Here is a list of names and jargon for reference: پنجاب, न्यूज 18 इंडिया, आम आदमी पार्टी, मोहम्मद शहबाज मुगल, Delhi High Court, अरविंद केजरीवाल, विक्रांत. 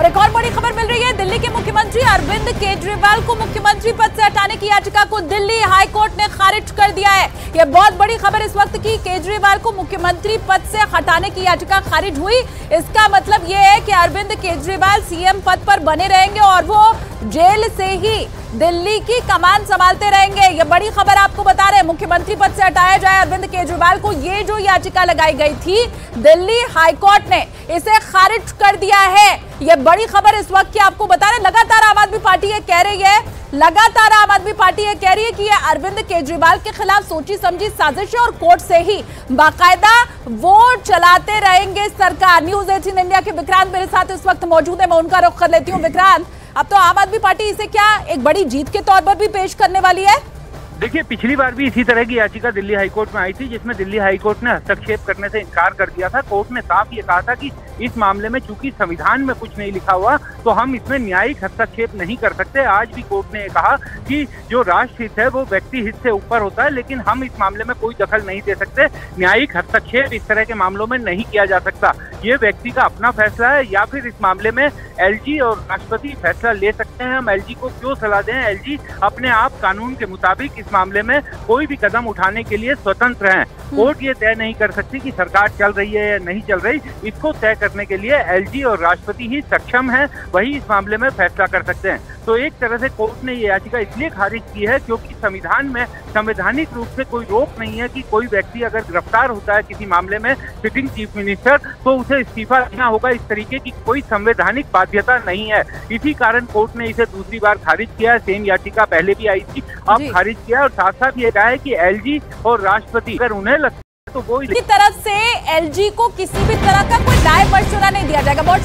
और एक और बड़ी खबर मिल रही है, दिल्ली के मुख्यमंत्री अरविंद केजरीवाल को मुख्यमंत्री पद से हटाने की याचिका को दिल्ली हाईकोर्ट ने खारिज कर दिया है। यह बहुत बड़ी खबर इस वक्त की, केजरीवाल को मुख्यमंत्री पद से हटाने की याचिका खारिज हुई। इसका मतलब यह है कि अरविंद केजरीवाल सीएम पद पर बने रहेंगे और वो जेल से ही दिल्ली की कमान संभालते रहेंगे। ये बड़ी खबर आपको बता रहे हैं, मुख्यमंत्री पद से हटाया जाए अरविंद केजरीवाल को, ये जो याचिका लगाई गई थी दिल्ली हाईकोर्ट ने इसे खारिज कर दिया है। ये बड़ी खबर इस वक्त की आपको बता रहे हैं। लगातार आम आदमी पार्टी ये कह रही है कि ये अरविंद केजरीवाल के खिलाफ सोची समझी साजिश है और कोर्ट से ही बाकायदा वोट चलाते रहेंगे सरकार। न्यूज 18 इंडिया के विक्रांत मेरे साथ इस वक्त मौजूद है, मैं उनका रुख कर लेती हूँ। विक्रांत, अब तो आम आदमी पार्टी इसे क्या एक बड़ी जीत के तौर पर भी पेश करने वाली है? देखिए, पिछली बार भी इसी तरह की याचिका दिल्ली हाईकोर्ट में आई थी, जिसमें दिल्ली हाईकोर्ट ने हस्तक्षेप करने से इनकार कर दिया था। कोर्ट ने साफ ये कहा था कि इस मामले में चूंकि संविधान में कुछ नहीं लिखा हुआ तो हम इसमें न्यायिक हस्तक्षेप नहीं कर सकते। आज भी कोर्ट ने कहा कि जो राष्ट्र हित है वो व्यक्ति हित से ऊपर होता है, लेकिन हम इस मामले में कोई दखल नहीं दे सकते। न्यायिक हस्तक्षेप इस तरह के मामलों में नहीं किया जा सकता। ये व्यक्ति का अपना फैसला है, या फिर इस मामले में एलजी और राष्ट्रपति फैसला ले सकते हैं। हम एलजी को क्यों सलाह दें? एलजी अपने आप कानून के मुताबिक इस मामले में कोई भी कदम उठाने के लिए स्वतंत्र हैं। कोर्ट ये तय नहीं कर सकती कि सरकार चल रही है या नहीं चल रही, इसको तय करने के लिए एलजी और राष्ट्रपति ही सक्षम हैं, वही इस मामले में फैसला कर सकते हैं। तो एक तरह से कोर्ट ने ये याचिका इसलिए खारिज की है क्योंकि संविधान में संवैधानिक रूप से कोई रोक नहीं है कि कोई व्यक्ति अगर गिरफ्तार होता है किसी मामले में, सिटिंग चीफ मिनिस्टर, तो उसे इस्तीफा देना होगा। इस तरीके की कोई संवैधानिक बाध्यता नहीं है। इसी कारण कोर्ट ने इसे दूसरी बार खारिज किया है। सेम याचिका पहले भी आई थी, अब खारिज किया, और साथ साथ ये कहा है कि एलजी और राष्ट्रपति अगर उन्हें लगता है तो वो की तरफ से एलजी को किसी भी तरह का कोई दाय पर नहीं दिया जाएगा।